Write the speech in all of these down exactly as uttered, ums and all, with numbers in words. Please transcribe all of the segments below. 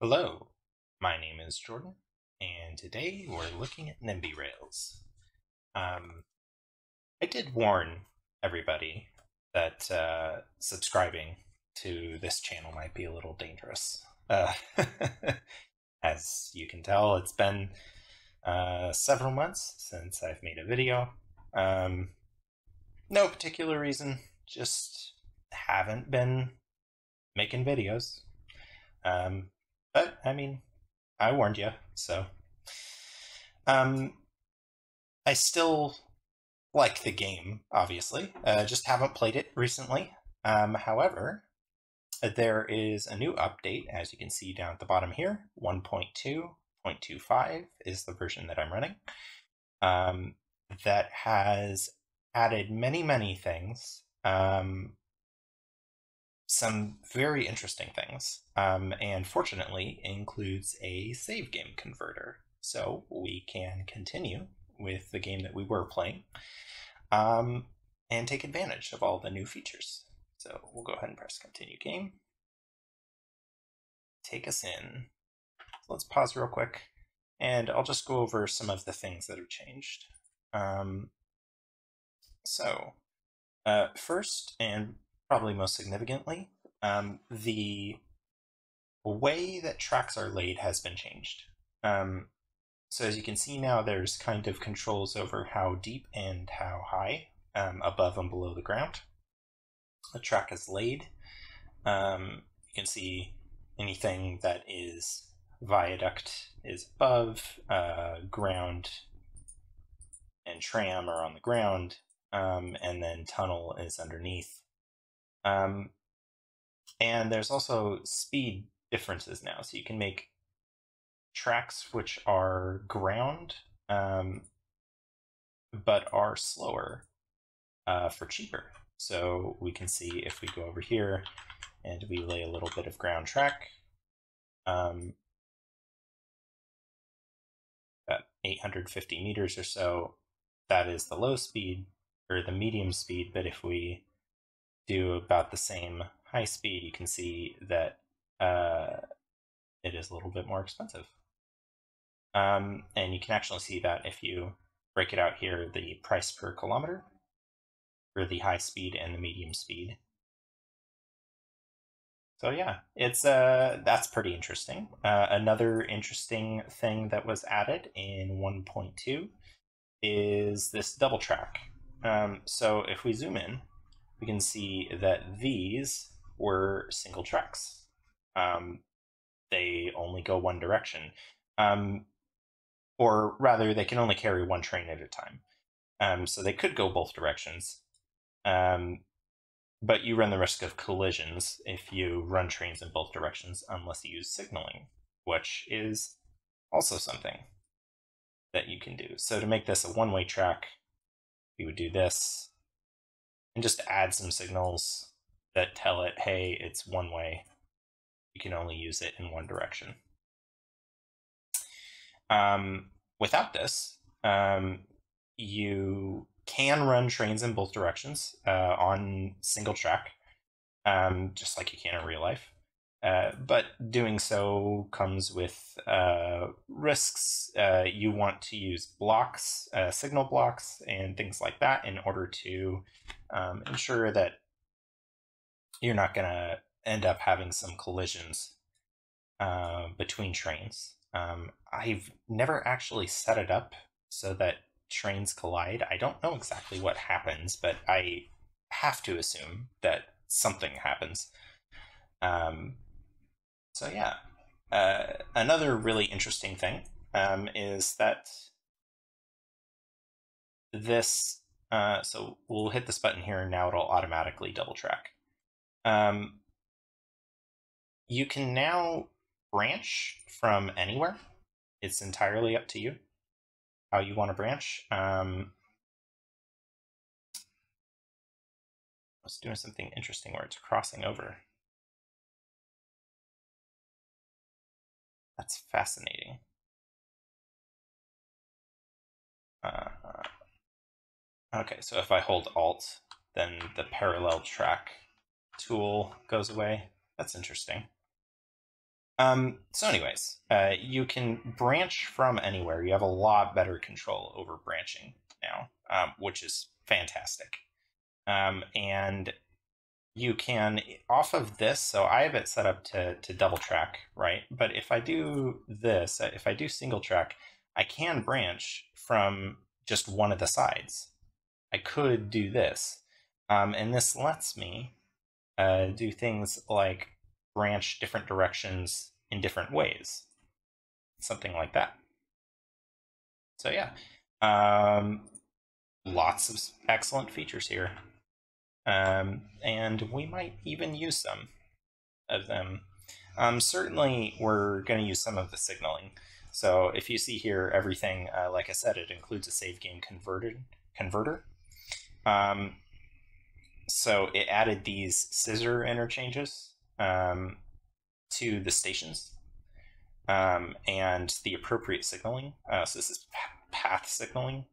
Hello, my name is Jordan, and today we're looking at NIMBY Rails. Um, I did warn everybody that uh, subscribing to this channel might be a little dangerous. Uh, as you can tell, it's been uh, several months since I've made a video. Um, no particular reason, just haven't been making videos. Um, But, I mean, I warned you, so. Um, I still like the game, obviously. Uh, just haven't played it recently. Um, however, there is a new update, as you can see down at the bottom here. one point two point two five is the version that I'm running. Um, that has added many, many things. Um, some very interesting things, um, and fortunately includes a save game converter, so we can continue with the game that we were playing um, and take advantage of all the new features. So we'll go ahead and press continue game. Take us in. So let's pause real quick, and I'll just go over some of the things that have changed. Um, so uh, first, and probably most significantly, um, the way that tracks are laid has been changed. Um, so as you can see now, there's kind of controls over how deep and how high, um, above and below the ground, a track is laid. Um, you can see anything that is viaduct is above, uh, ground and tram are on the ground, um, and then tunnel is underneath. Um, and there's also speed differences now, so you can make tracks which are ground, um, but are slower, uh, for cheaper. So we can see if we go over here and we lay a little bit of ground track, um, about eight hundred fifty meters or so, that is the low speed, or the medium speed, but if we do about the same high speed, you can see that uh, it is a little bit more expensive. Um, and you can actually see that if you break it out here, the price per kilometer for the high speed and the medium speed. So yeah, it's uh, that's pretty interesting. Uh, another interesting thing that was added in one point two is this double track. Um, so if we zoom in, we can see that these were single tracks. Um, they only go one direction, um, or rather they can only carry one train at a time. Um, so they could go both directions, um, but you run the risk of collisions if you run trains in both directions unless you use signaling, which is also something that you can do. So to make this a one-way track, we would do this, and just add some signals that tell it, hey, it's one way. You can only use it in one direction. Um, without this, um, you can run trains in both directions uh, on single track, um, just like you can in real life. Uh, but doing so comes with uh, risks. Uh, you want to use blocks, uh, signal blocks, and things like that in order to um, ensure that you're not going to end up having some collisions uh, between trains. Um, I've never actually set it up so that trains collide. I don't know exactly what happens, but I have to assume that something happens. Um, So yeah, uh, another really interesting thing um, is that this, uh, so we'll hit this button here and now it'll automatically double track. Um, you can now branch from anywhere. It's entirely up to you how you want to branch. Um, I was doing something interesting where it's crossing over. That's fascinating. Uh, okay, so if I hold Alt, then the parallel track tool goes away. That's interesting. Um, so anyways, uh, you can branch from anywhere. You have a lot better control over branching now, um, which is fantastic. Um, and you can, off of this, so I have it set up to, to double track, right? But if I do this, if I do single track, I can branch from just one of the sides. I could do this. Um, and this lets me uh, do things like branch different directions in different ways, something like that. So yeah, um, lots of excellent features here, um, and we might even use some of them. Um, certainly, we're going to use some of the signaling. So if you see here, everything, uh, like I said, it includes a save game converted converter. Um, so it added these scissor interchanges um to the stations, um and the appropriate signaling, uh so this is path signaling,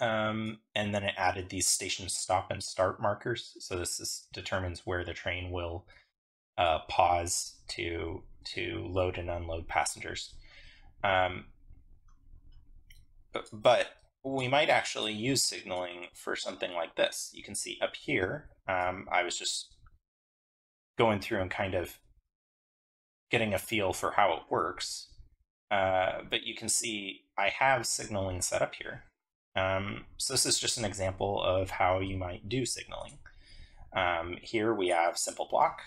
um and then it added these station stop and start markers, so this is determines where the train will uh pause to to load and unload passengers. um but, but we might actually use signaling for something like this. You can see up here, um I was just going through and kind of getting a feel for how it works. Uh, but you can see I have signaling set up here. Um, so this is just an example of how you might do signaling. Um, here we have simple block.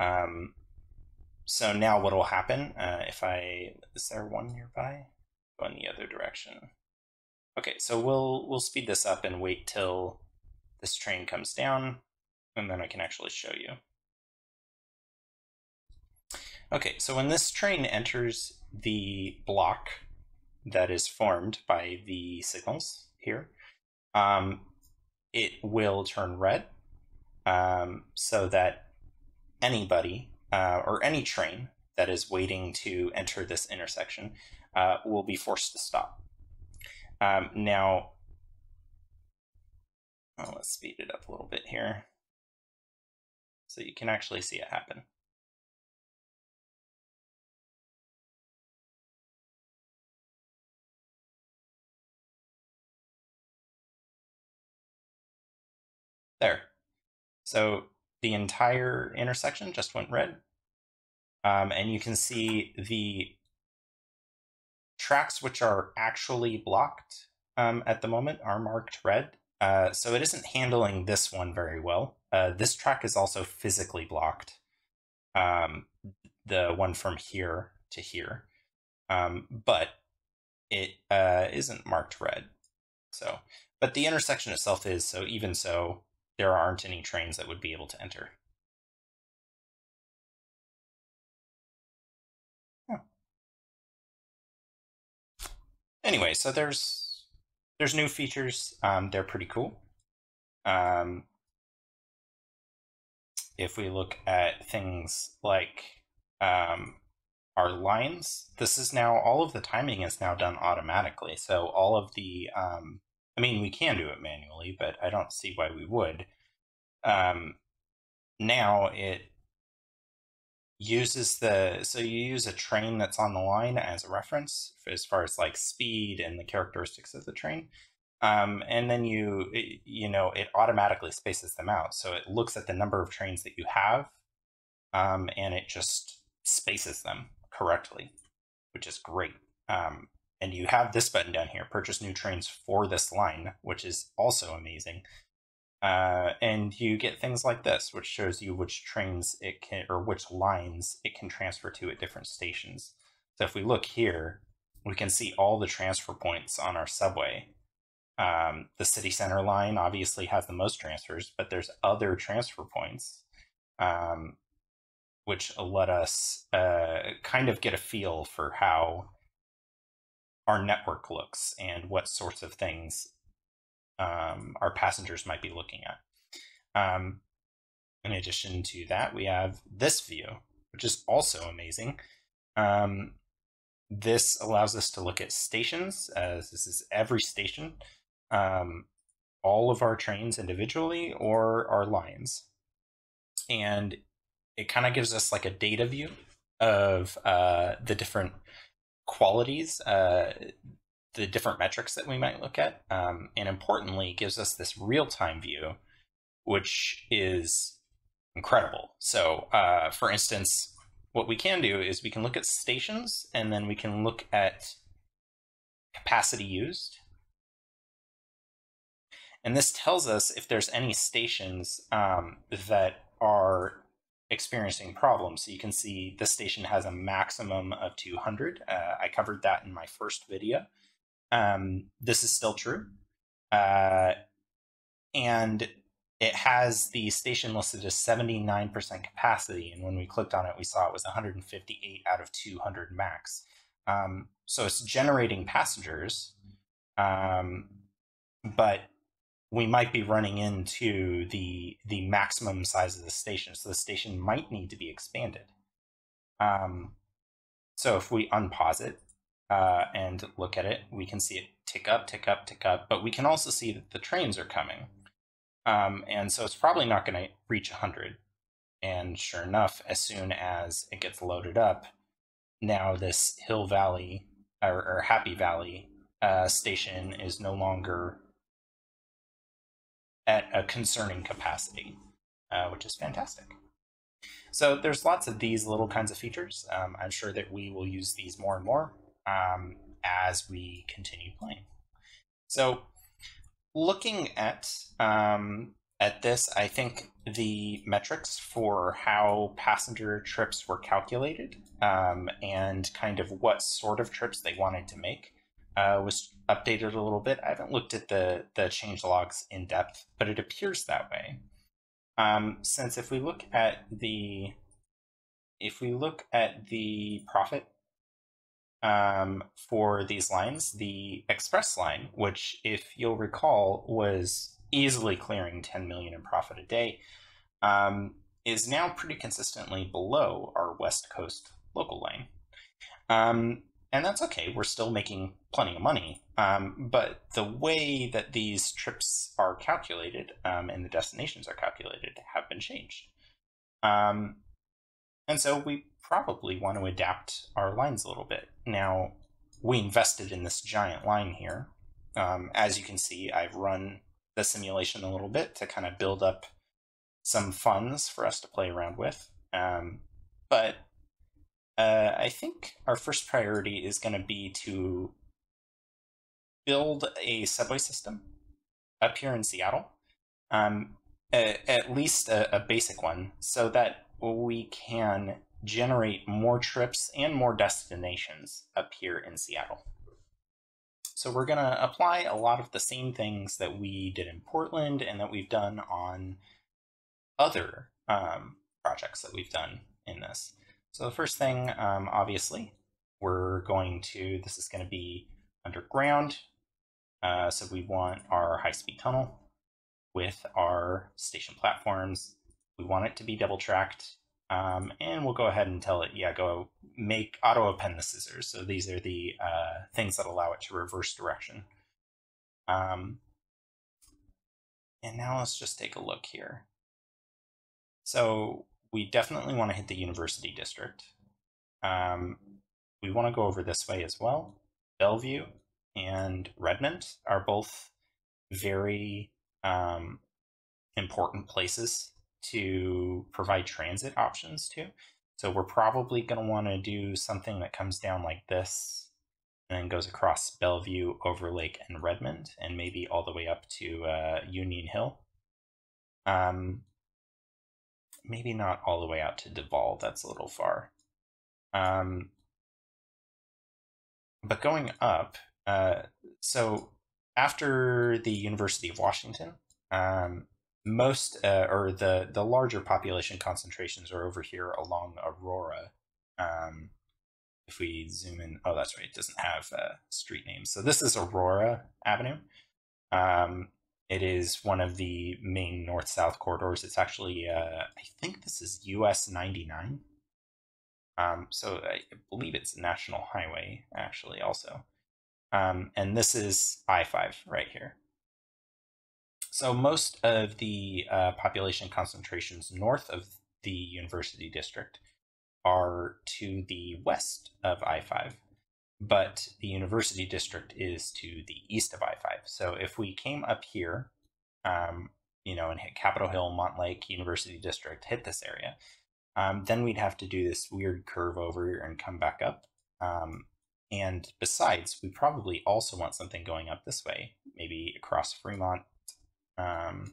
Um, so now what will happen uh, if I, is there one nearby? Go in the other direction. Okay, so we'll, we'll speed this up and wait till this train comes down, and then I can actually show you. Okay, so when this train enters the block that is formed by the signals here, um, it will turn red, um, so that anybody uh, or any train that is waiting to enter this intersection uh, will be forced to stop. Um, now, well, let's speed it up a little bit here so you can actually see it happen. There. So the entire intersection just went red. Um, and you can see the tracks which are actually blocked um, at the moment are marked red. Uh, so it isn't handling this one very well. Uh, this track is also physically blocked, um, the one from here to here. Um, but it uh, isn't marked red. So, but the intersection itself is, so even so, there aren't any trains that would be able to enter. Huh. Anyway, so there's there's new features. Um, they're pretty cool. Um, if we look at things like um, our lines, this is now, all of the timing is now done automatically. So all of the, um, I mean, we can do it manually, but I don't see why we would. Um, now it uses the, so you use a train that's on the line as a reference as far as like speed and the characteristics of the train. Um, and then you, it, you know, it automatically spaces them out. So it looks at the number of trains that you have, um, and it just spaces them correctly, which is great. Um, And you have this button down here, purchase new trains for this line, which is also amazing. Uh, and you get things like this, which shows you which trains it can, or which lines it can transfer to at different stations. So if we look here, we can see all the transfer points on our subway. Um, the city center line obviously has the most transfers, but there's other transfer points, um, which let us uh, kind of get a feel for how our network looks and what sorts of things um, our passengers might be looking at. Um, in addition to that, we have this view, which is also amazing. Um, this allows us to look at stations, as this is every station, um, all of our trains individually or our lines. And it kind of gives us like a data view of uh, the different qualities, uh, the different metrics that we might look at. Um, and importantly, gives us this real-time view, which is incredible. So uh, for instance, what we can do is we can look at stations, and then we can look at capacity used. And this tells us if there's any stations um, that are experiencing problems. So you can see the station has a maximum of two hundred. Uh, I covered that in my first video. Um, this is still true. Uh, and it has the station listed as seventy-nine percent capacity. And when we clicked on it, we saw it was one hundred fifty-eight out of two hundred max. Um, so it's generating passengers, um, but we might be running into the the maximum size of the station. So the station might need to be expanded. Um, so if we unpause it uh, and look at it, we can see it tick up, tick up, tick up, but we can also see that the trains are coming. Um, and so it's probably not gonna reach one hundred. And sure enough, as soon as it gets loaded up, now this Hill Valley or, or Happy Valley uh, station is no longer at a concerning capacity, uh, which is fantastic. So there's lots of these little kinds of features. Um, I'm sure that we will use these more and more um, as we continue playing. So looking at, um, at this, I think the metrics for how passenger trips were calculated um, and kind of what sort of trips they wanted to make Uh, was updated a little bit. I haven't looked at the, the change logs in depth, but it appears that way. Um, since if we look at the if we look at the profit um, for these lines, the express line, which if you'll recall was easily clearing ten million in profit a day, um, is now pretty consistently below our West Coast Local line. Um, And that's okay, we're still making plenty of money, um, but the way that these trips are calculated um, and the destinations are calculated have been changed. Um, and so we probably want to adapt our lines a little bit. Now, we invested in this giant line here. Um, as you can see, I've run the simulation a little bit to kind of build up some funds for us to play around with, um, but Uh, I think our first priority is going to be to build a subway system up here in Seattle, um, a, at least a, a basic one, so that we can generate more trips and more destinations up here in Seattle. So we're going to apply a lot of the same things that we did in Portland and that we've done on other um, projects that we've done in this. So the first thing, um, obviously, we're going to, this is going to be underground. Uh, so we want our high-speed tunnel with our station platforms. We want it to be double-tracked. Um, and we'll go ahead and tell it, yeah, go make auto-append the scissors. So these are the uh, things that allow it to reverse direction. Um, and now let's just take a look here. So we definitely want to hit the University District. Um, we want to go over this way as well. Bellevue and Redmond are both very um, important places to provide transit options to. So we're probably going to want to do something that comes down like this and then goes across Bellevue, Overlake, and Redmond, and maybe all the way up to uh, Union Hill. Um, Maybe not all the way out to Duval, that's a little far. Um, but going up, uh, so after the University of Washington, um, most, uh, or the, the larger population concentrations are over here along Aurora. Um, if we zoom in, oh, that's right, it doesn't have uh, street names. So this is Aurora Avenue. Um, It is one of the main north-south corridors. It's actually, uh, I think this is U S ninety-nine. Um, so I believe it's National Highway, actually, also. Um, and this is I five right here. So most of the uh, population concentrations north of the University District are to the west of I five, but the University District is to the east of I five. So if we came up here, um, you know, and hit Capitol Hill, Montlake, University District, hit this area, um, then we'd have to do this weird curve over here and come back up. Um, and besides, we probably also want something going up this way, maybe across Fremont, um,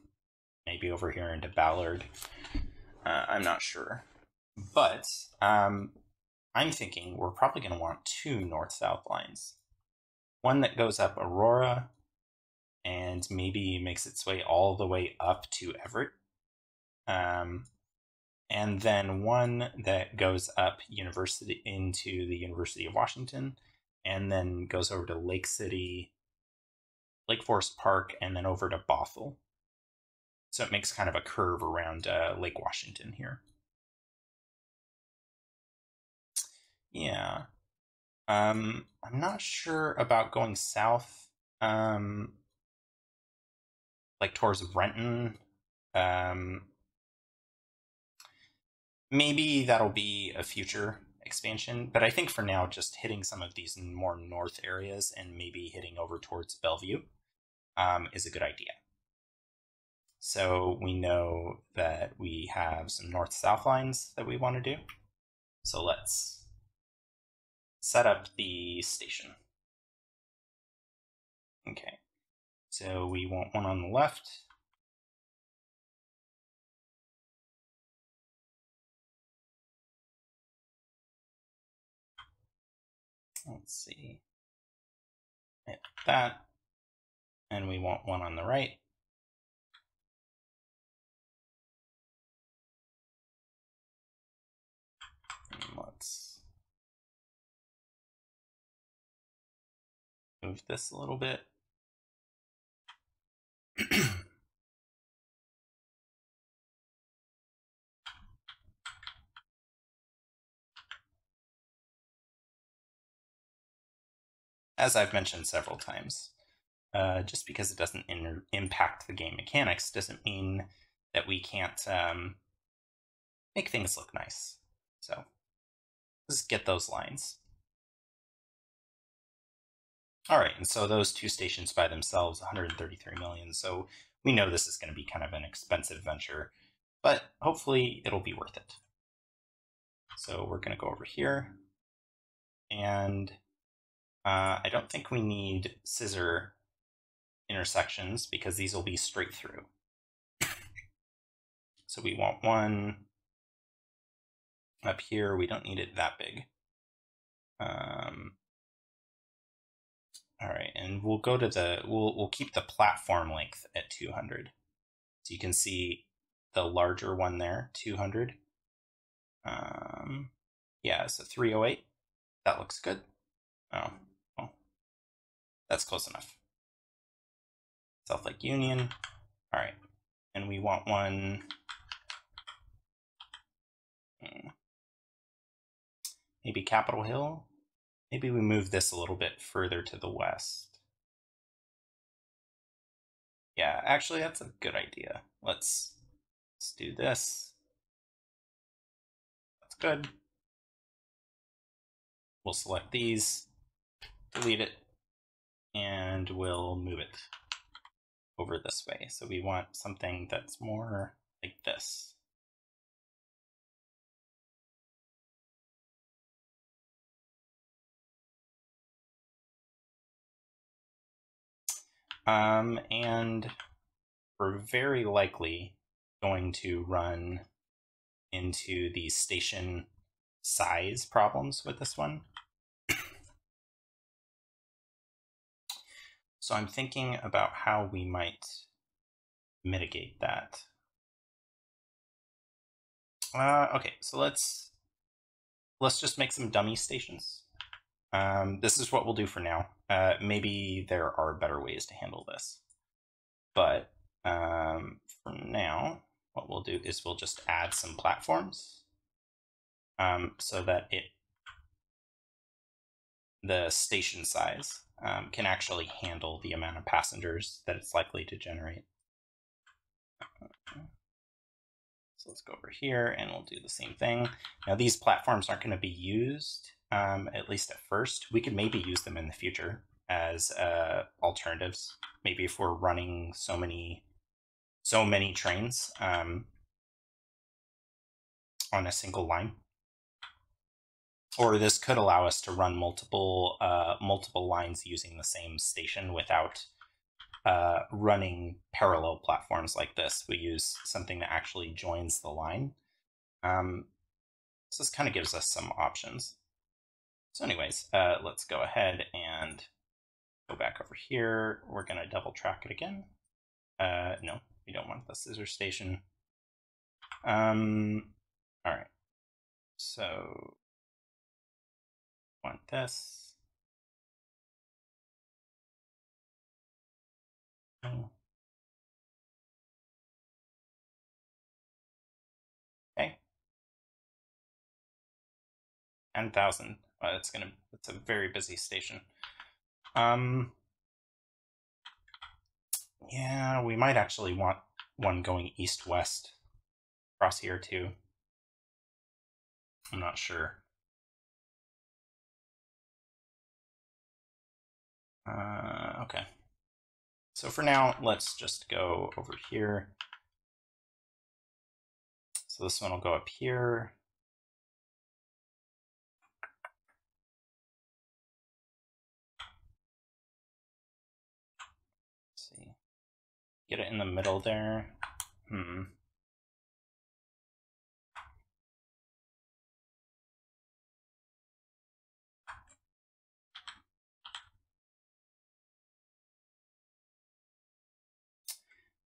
maybe over here into Ballard. Uh, I'm not sure. But um, I'm thinking we're probably going to want two north-south lines. One that goes up Aurora and maybe makes its way all the way up to Everett. Um, and then one that goes up University into the University of Washington and then goes over to Lake City, Lake Forest Park, and then over to Bothell. So it makes kind of a curve around uh, Lake Washington here. Yeah, um, I'm not sure about going south, um, like towards Renton. Um, maybe that'll be a future expansion, but I think for now, just hitting some of these more north areas and maybe hitting over towards Bellevue um, is a good idea. So we know that we have some north-south lines that we want to do. So let's set up the station. Okay, so we want one on the left. Let's see, hit that, and we want one on the right. And let's move this a little bit. As I've mentioned several times, uh, just because it doesn't impact the game mechanics doesn't mean that we can't um, make things look nice. So let's get those lines. All right, and so those two stations by themselves, one hundred thirty-three million dollars. So we know this is going to be kind of an expensive venture, but hopefully it'll be worth it. So we're going to go over here, and uh, I don't think we need scissor intersections because these will be straight through. So we want one up here. We don't need it that big. Um, All right, and we'll go to the, we'll, we'll keep the platform length at two hundred. So you can see the larger one there, two hundred. Um, yeah, so three oh eight, that looks good. Oh, well, that's close enough. South Lake Union, all right. And we want one, maybe Capitol Hill. Maybe we move this a little bit further to the west. Yeah, actually, that's a good idea. Let's, let's do this. That's good. We'll select these, delete it, and we'll move it over this way. So we want something that's more like this. Um, and we're very likely going to run into the station size problems with this one. So I'm thinking about how we might mitigate that. Uh, okay, so let's, let's just make some dummy stations. Um, this is what we'll do for now. Uh, maybe there are better ways to handle this, but um, for now, what we'll do is we'll just add some platforms um, so that it, the station size um, can actually handle the amount of passengers that it's likely to generate. So So let's go over here and we'll do the same thing. Now these platforms aren't going to be used, um, at least at first. We could maybe use them in the future as uh, alternatives. Maybe if we're running so many, so many trains um, on a single line. Or this could allow us to run multiple uh, multiple lines using the same station without uh, running parallel platforms like this. We use something that actually joins the line. Um, so this kind of gives us some options. So anyways, uh, let's go ahead and go back over here. We're going to double track it again. Uh, no, we don't want the scissor station. Um, all right. So... want this. Oh. Okay. ten thousand. Oh, that's gonna, that's a very busy station. Um, yeah, we might actually want one going east-west across here too. I'm not sure. Uh, okay, so for now, let's just go over here. So this one will go up here. Let's see, get it in the middle there. Hmm.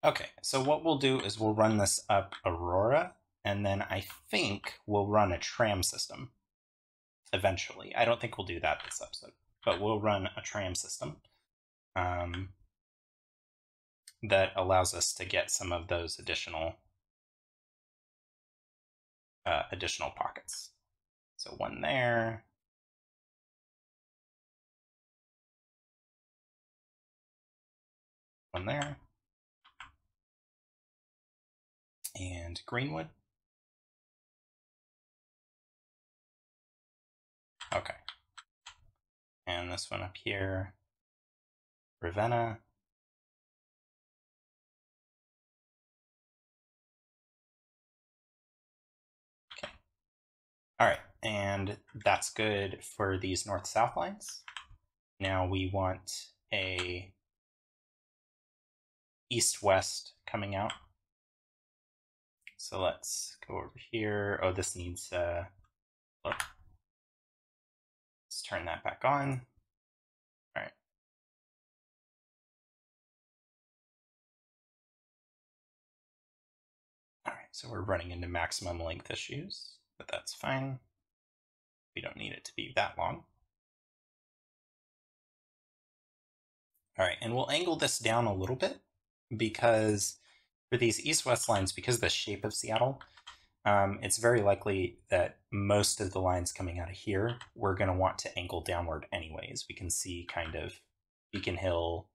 Okay, so what we'll do is we'll run this up Aurora, and then I think we'll run a tram system eventually. I don't think we'll do that this episode, but we'll run a tram system um, that allows us to get some of those additional uh, additional pockets. So one there. One there. And Greenwood. Okay. And this one up here, Ravenna. Okay. All right. And that's good for these north-south lines. Now we want a east-west coming out. So let's go over here. Oh, this needs uh look. Let's turn that back on. All right. All right, so we're running into maximum length issues, but that's fine. We don't need it to be that long. All right, and we'll angle this down a little bit because for these east-west lines, because of the shape of Seattle, um, it's very likely that most of the lines coming out of here, we're going to want to angle downward anyways. We can see kind of Beacon Hill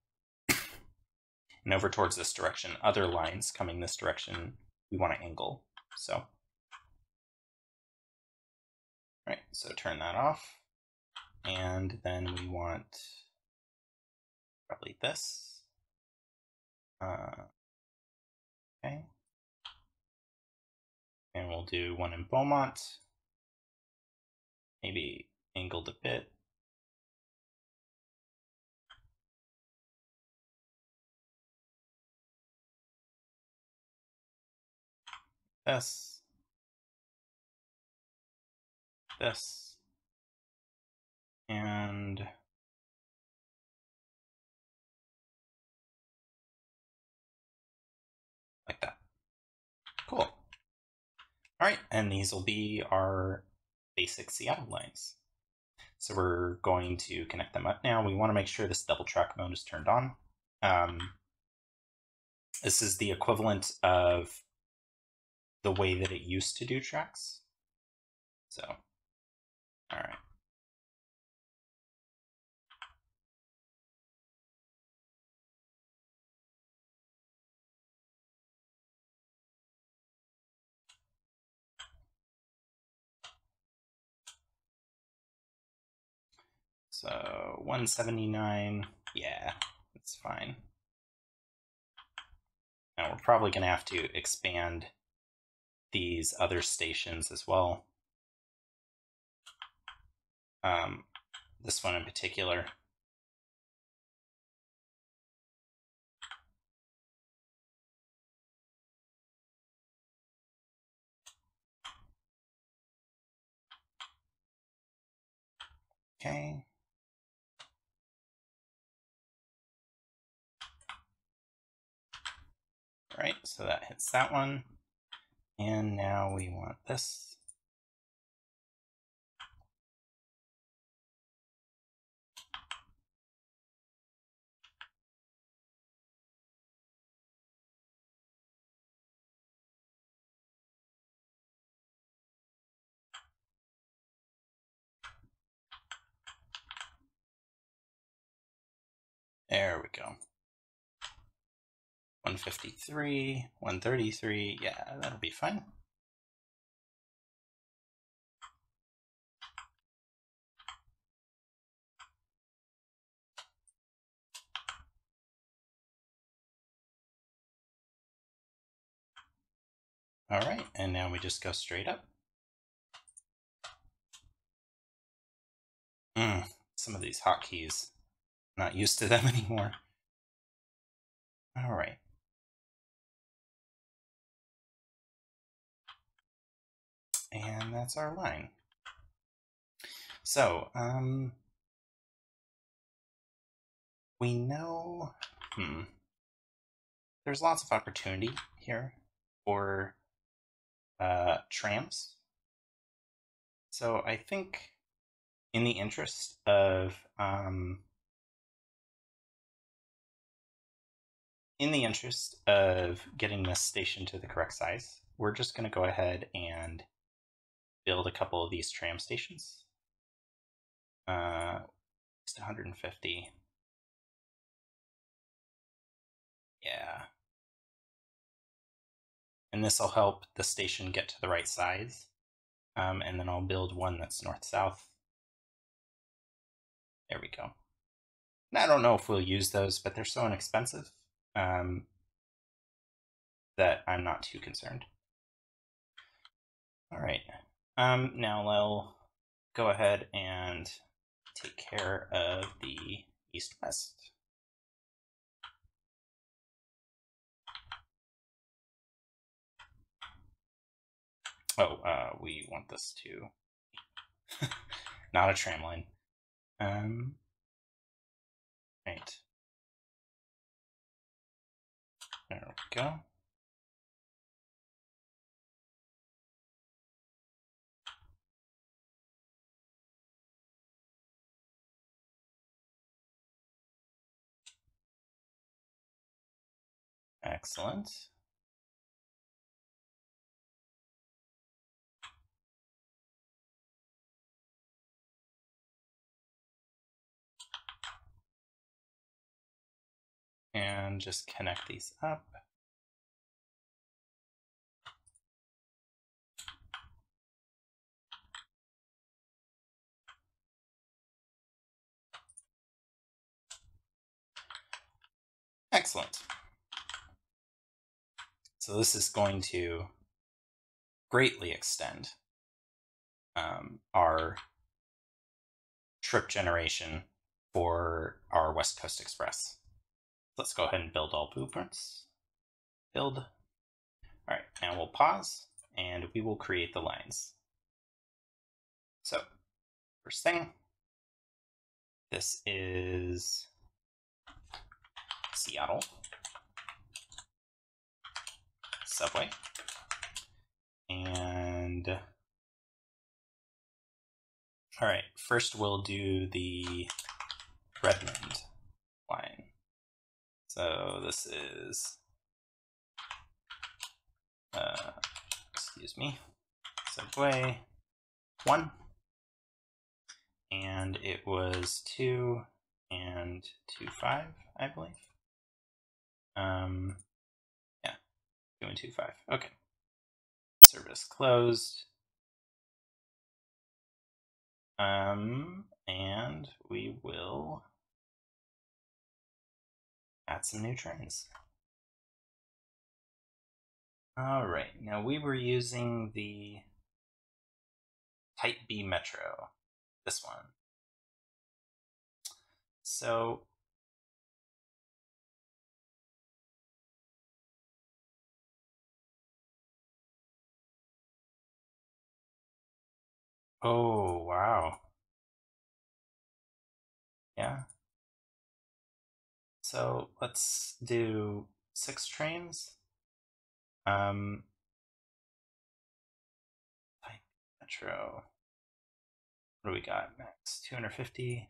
and over towards this direction. Other lines coming this direction, we want to angle. So, all right, so turn that off. And then we want probably this. Uh, Okay. And we'll do one in Beaumont, maybe angled a bit. This, this, and like that. Cool. All right, and these will be our basic Seattle lines. So we're going to connect them up now. We want to make sure this double track mode is turned on. Um, this is the equivalent of the way that it used to do tracks. So, all right. So one seventy-nine, yeah, that's fine. Now we're probably going to have to expand these other stations as well. Um, this one in particular. Okay. All right, so that hits that one. And now we want this. There we go. one fifty-three, one thirty-three, yeah, that'll be fine. All right, and now we just go straight up. Mm, some of these hotkeys. Not used to them anymore. All right. And that's our line. So, um, we know, hmm, there's lots of opportunity here for uh, trams. So I think in the interest of, um, In the interest of getting this station to the correct size, we're just going to go ahead and build a couple of these tram stations. Uh, just one hundred fifty. Yeah. And this will help the station get to the right size. Um, and then I'll build one that's north-south. There we go. And I don't know if we'll use those, but they're so inexpensive. Um, that I'm not too concerned. All right, um, now I'll go ahead and take care of the east-west. Oh, uh, we want this to, not a tram line. Um, right. There we go. Excellent. And just connect these up. Excellent. So this is going to greatly extend um, our trip generation for our West Coast Express. Let's go ahead and build all blueprints. Build. All right, now we'll pause and we will create the lines. So first thing, this is Seattle subway, and all right, first we'll do the Redmond line. So this is, uh, excuse me, subway one, and it was two and two five, I believe. Um, yeah, two and two five. Okay. Service closed. Um, and we will add some new trends. All right, now we were using the Type B Metro, this one. So oh, wow. Yeah. So let's do six trains. Um, Type Metro. What do we got next? two hundred fifty.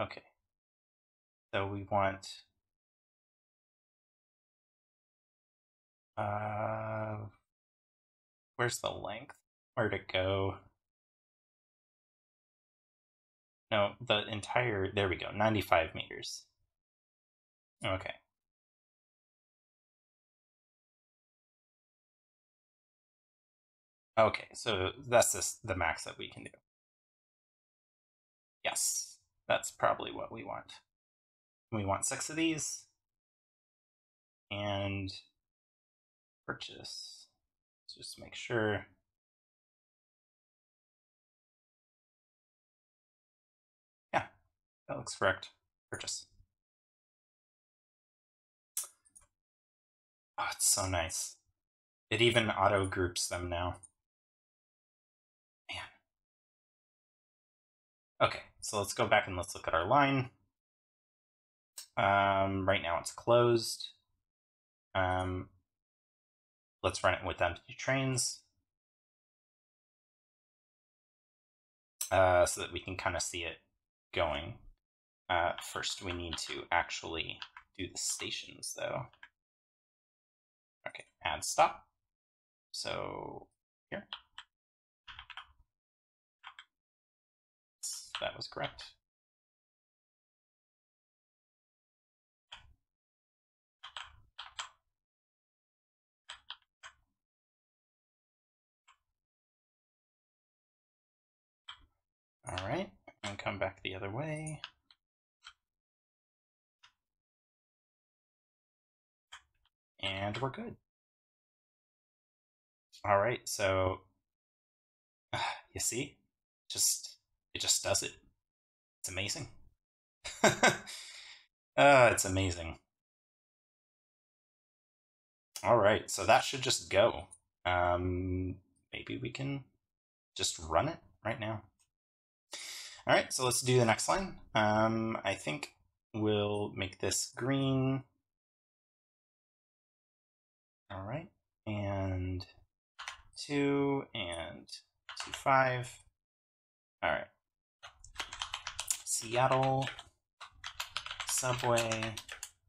Okay. So we want uh where's the length? Where'd it go? No, the entire, there we go, ninety-five meters. Okay. Okay, so that's just the max that we can do. Yes, that's probably what we want. We want six of these. And purchase. Just make sure. Yeah, that looks correct. Purchase. Oh, it's so nice. It even auto groups them now. Okay, so let's go back and let's look at our line. Um, right now it's closed. Um, let's run it with empty trains uh, so that we can kind of see it going. Uh, first, we need to actually do the stations, though. Okay, add stop. So here. That was correct. All right, and come back the other way. And we're good. All right, so uh, you see, just It just does it. It's amazing. uh, it's amazing. All right, so that should just go. Um, maybe we can just run it right now. All right, so let's do the next line. Um, I think we'll make this green. All right, and two and two, five. All right. Seattle, subway,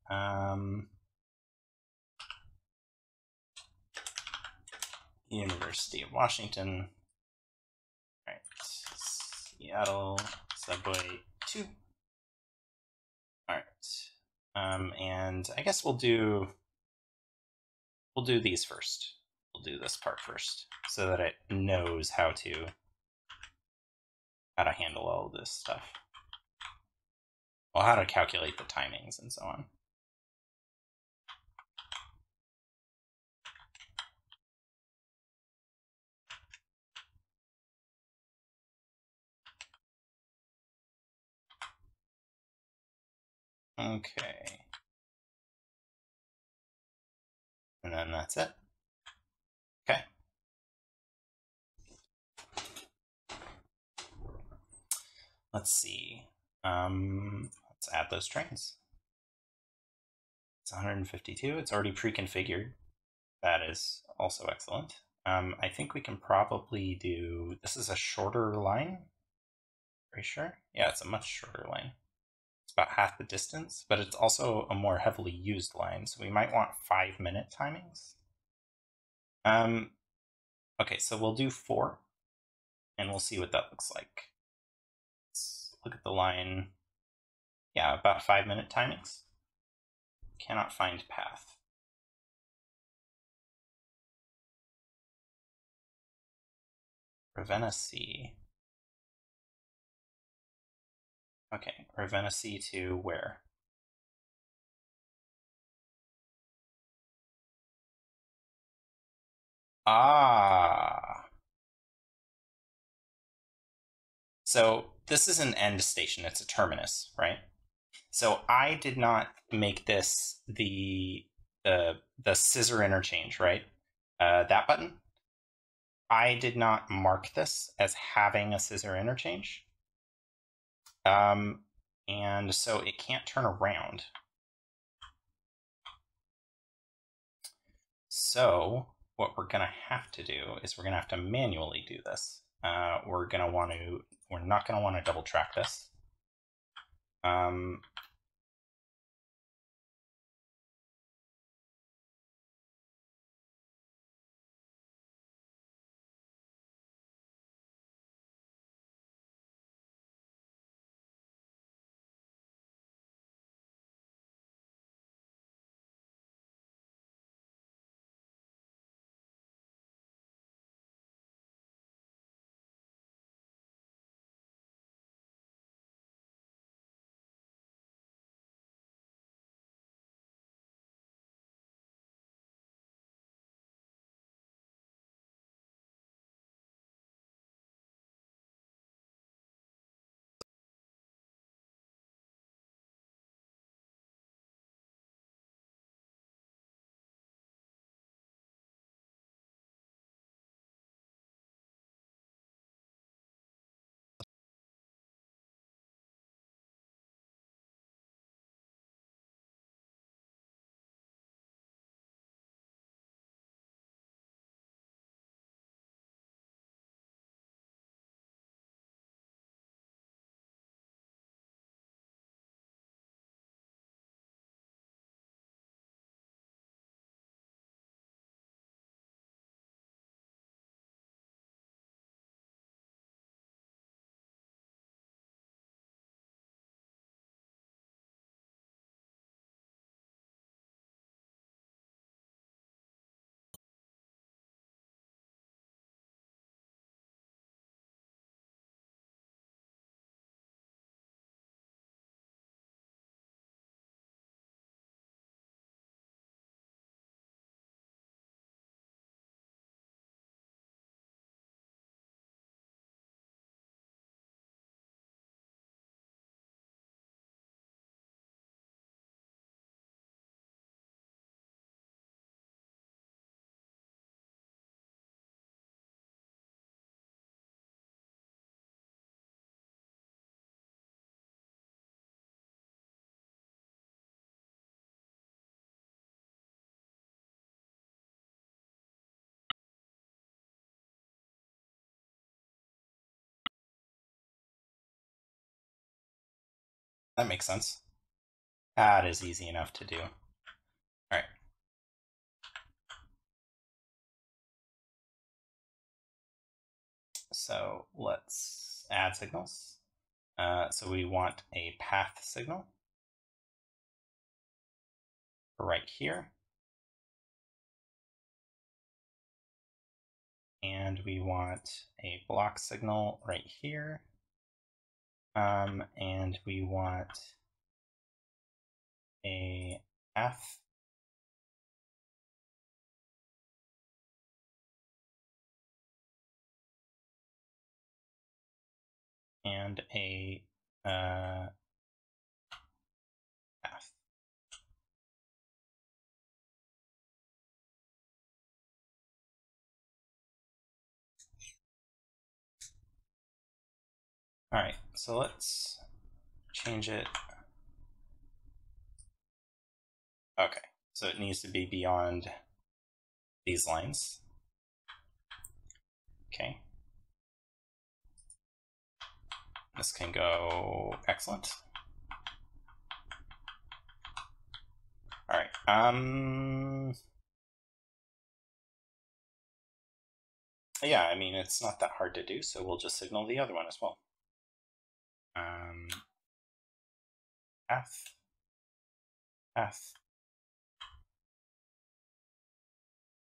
um, University of Washington, all right, Seattle, subway two, all right, um, and I guess we'll do, we'll do these first, we'll do this part first, so that it knows how to, how to handle all of this stuff. Well, how to calculate the timings and so on. Okay. And then that's it. Okay. Let's see. Um, let's add those trains. It's one hundred fifty-two. It's already pre-configured. That is also excellent. Um, I think we can probably do, this is a shorter line, pretty sure. Yeah, it's a much shorter line. It's about half the distance, but it's also a more heavily used line. So we might want five minute timings. Um, okay, so we'll do four and we'll see what that looks like. Look at the line. Yeah, about five minute timings. Cannot find path. Ravenna C. Okay, Ravenna C to where? Ah. So this is an end station. It's a terminus, right? So I did not make this the the the scissor interchange, right? Uh, that button. I did not mark this as having a scissor interchange. Um, and so it can't turn around. So what we're gonna have to do is we're gonna have to manually do this. Uh, we're gonna want to. We're not gonna want to double track this. Um, That makes sense. That is easy enough to do. All right. So let's add signals. Uh, so we want a path signal right here. And we want a block signal right here. Um, and we want a F and a uh, F. All right. So let's change it. Okay, so it needs to be beyond these lines. Okay. This can go excellent. All right. Um, yeah, I mean, it's not that hard to do, so we'll just signal the other one as well. Um, F, F,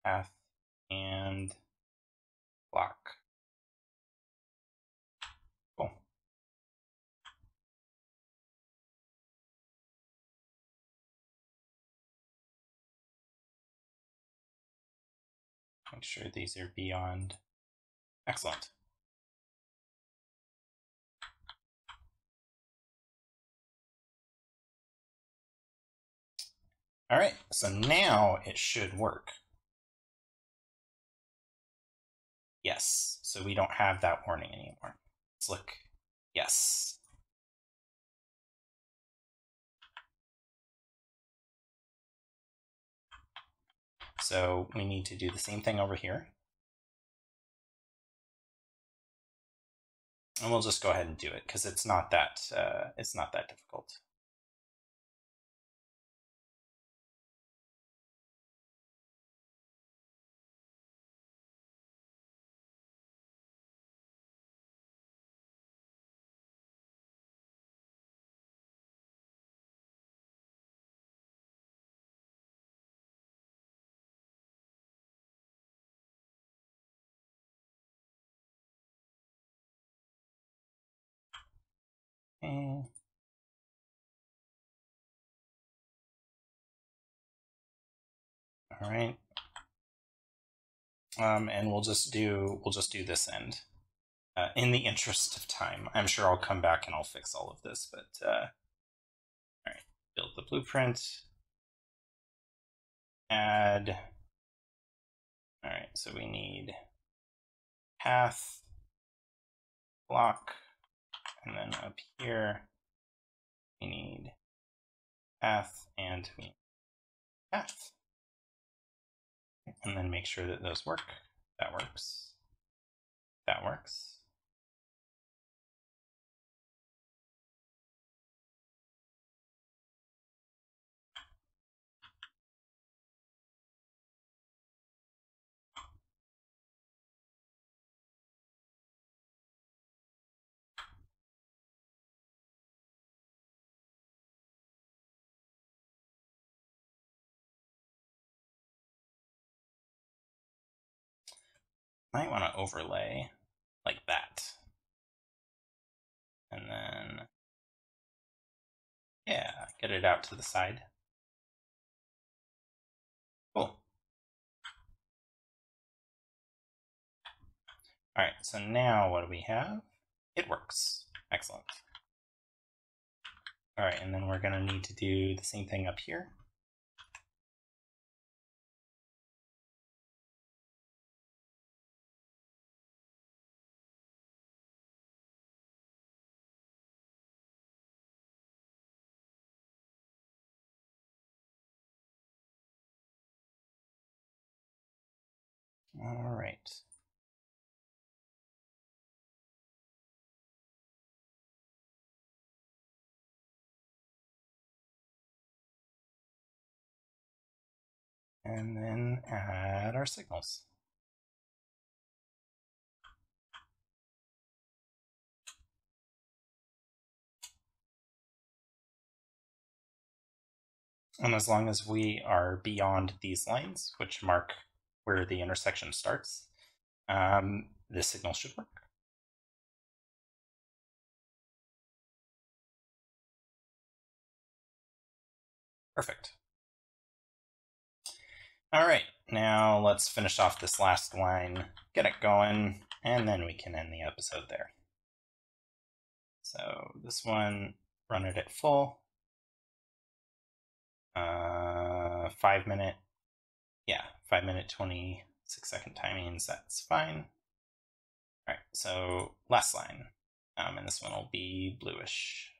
F, and block make sure these are beyond. Excellent. All right, so now it should work. Yes, so we don't have that warning anymore. Let's look. Yes. So we need to do the same thing over here. And we'll just go ahead and do it because it's not that uh, it's not that difficult. All right, um, and we'll just do we'll just do this end uh, in the interest of time. I'm sure I'll come back and I'll fix all of this, but uh, all right, build the blueprint, add. All right, so we need path, block, and then up here we need path and we need path. And then make sure that those work. That works. That works. Might want to overlay like that, and then yeah, get it out to the side. Cool. All right, so now what do we have? It works. Excellent. All right, and then we're gonna need to do the same thing up here. All right. And then add our signals. And as long as we are beyond these lines, which mark where the intersection starts, um, this signal should work. Perfect. All right, now let's finish off this last line, get it going, and then we can end the episode there. So this one, run it at full, uh, five minute, yeah. five minute twenty-six second timings, that's fine. All right, so last line, um, and this one will be bluish.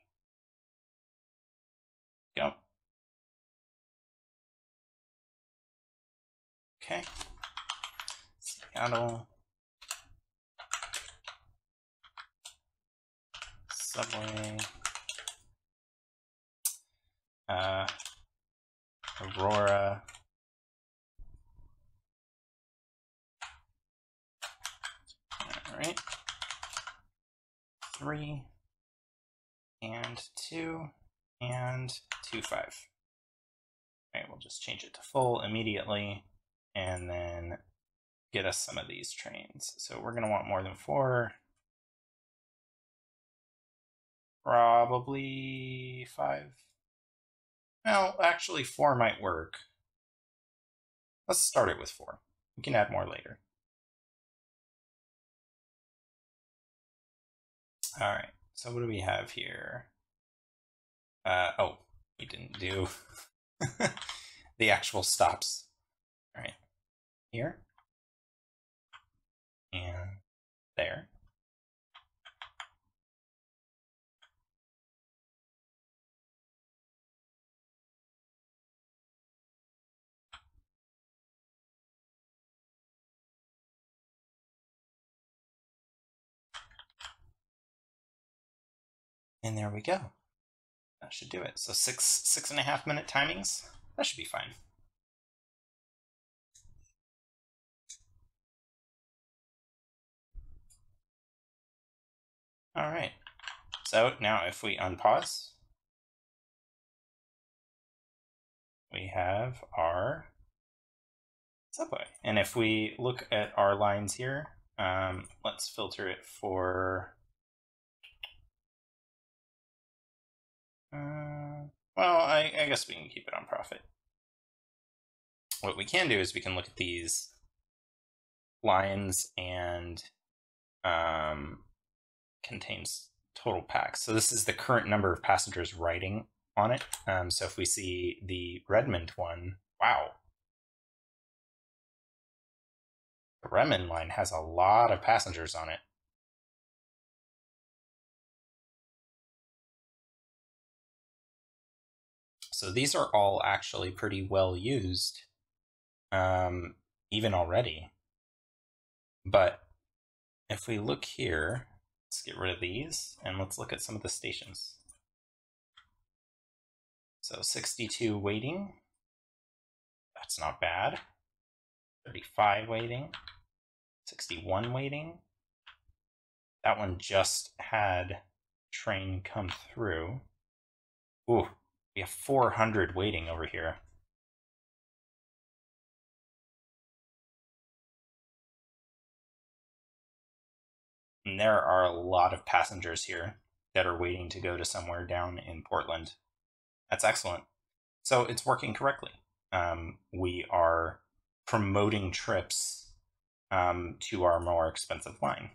Go. Okay, Seattle, subway, uh, Aurora, all right, three and two and two, five. All right, we'll just change it to full immediately and then get us some of these trains. So we're going to want more than four, probably five. Well, actually four might work. Let's start it with four. We can add more later. All right, so what do we have here? Uh, oh, we didn't do the actual stops. All right, here and there. And there we go. That should do it. So six, six and a half minute timings. That should be fine. All right. So now if we unpause, we have our subway. And if we look at our lines here, um, let's filter it for Uh, well, I, I guess we can keep it on profit. What we can do is we can look at these lines and um, contains total packs. So this is the current number of passengers riding on it. Um, so if we see the Redmond one, wow. The Redmond line has a lot of passengers on it. So these are all actually pretty well used, um, even already. But if we look here, let's get rid of these and let's look at some of the stations. So sixty-two waiting, that's not bad. thirty-five waiting, sixty-one waiting. That one just had train come through. Ooh. We have four hundred waiting over here. And there are a lot of passengers here that are waiting to go to somewhere down in Portland. That's excellent. So it's working correctly. Um, we are promoting trips um, to our more expensive line.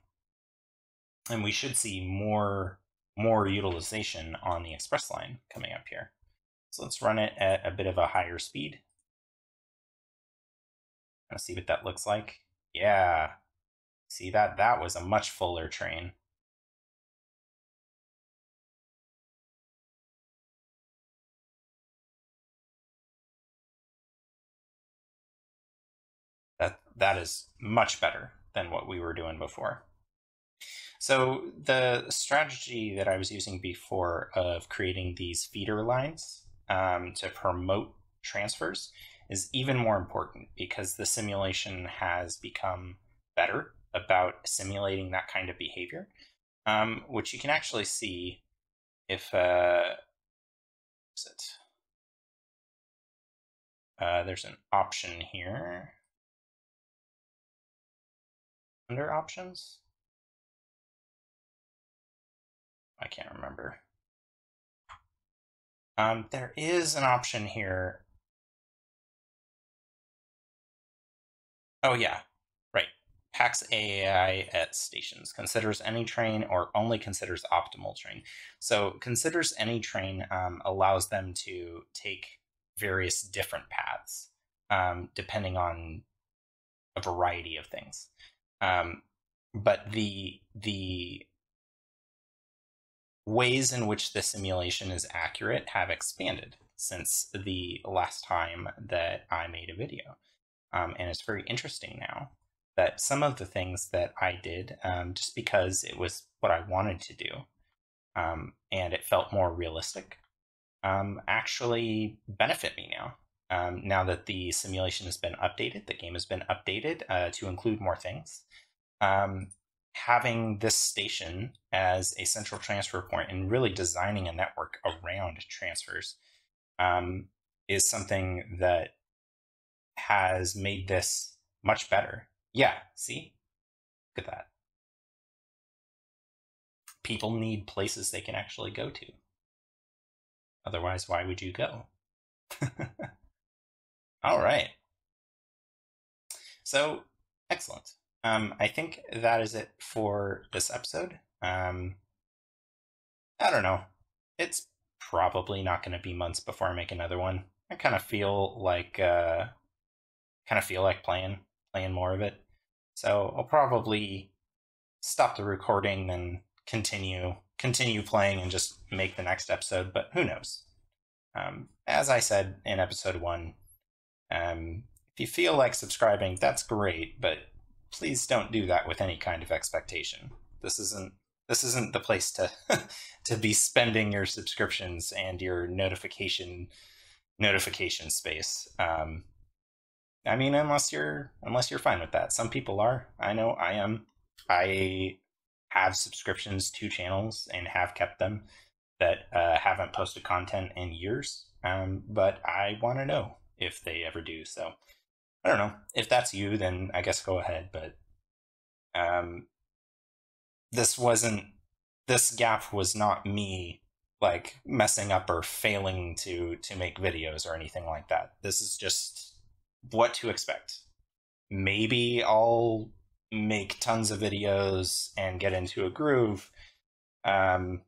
And we should see more, more utilization on the express line coming up here. So let's run it at a bit of a higher speed. Let's see what that looks like. Yeah, see that? That was a much fuller train. That, that is much better than what we were doing before. So the strategy that I was using before of creating these feeder lines Um, to promote transfers is even more important because the simulation has become better about simulating that kind of behavior, um, which you can actually see if uh, is it? Uh, there's an option here under options. I can't remember. Um, there is an option here. Oh yeah, right. Packs A A I at stations. Considers any train or only considers optimal train. So considers any train um, allows them to take various different paths um, depending on a variety of things. Um, but the the ways in which the simulation is accurate have expanded since the last time that I made a video. Um, and it's very interesting now that some of the things that I did, um, just because it was what I wanted to do, um, and it felt more realistic, um, actually benefit me now. Um, now that the simulation has been updated, the game has been updated uh, to include more things. Um, Having this station as a central transfer point and really designing a network around transfers um, is something that has made this much better. Yeah, see? Look at that. People need places they can actually go to. Otherwise, why would you go? All right. So excellent. Um, I think that is it for this episode. Um, I don't know. It's probably not going to be months before I make another one. I kind of feel like uh, kind of feel like playing playing more of it. So I'll probably stop the recording and continue continue playing and just make the next episode. But who knows? Um, as I said in episode one, um, if you feel like subscribing, that's great. But please don't do that with any kind of expectation. This isn't this isn't the place to to be spending your subscriptions and your notification notification space. Um, I mean, unless you're unless you're fine with that. Some people are. I know I am. I have subscriptions to channels and have kept them that uh, haven't posted content in years. Um, but I want to know if they ever do. So I don't know. If that's you, then I guess go ahead. But um, this wasn't, this gap was not me like messing up or failing to, to make videos or anything like that. This is just what to expect. Maybe I'll make tons of videos and get into a groove. Um,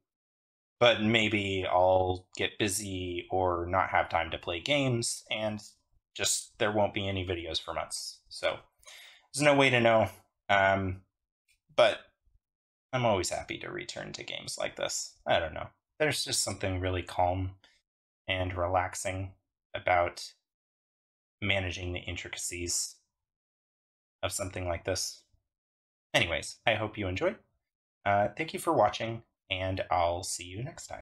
but maybe I'll get busy or not have time to play games and just there won't be any videos for months. So there's no way to know. Um, but I'm always happy to return to games like this. I don't know. There's just something really calm and relaxing about managing the intricacies of something like this. Anyways, I hope you enjoyed. Uh, thank you for watching, and I'll see you next time.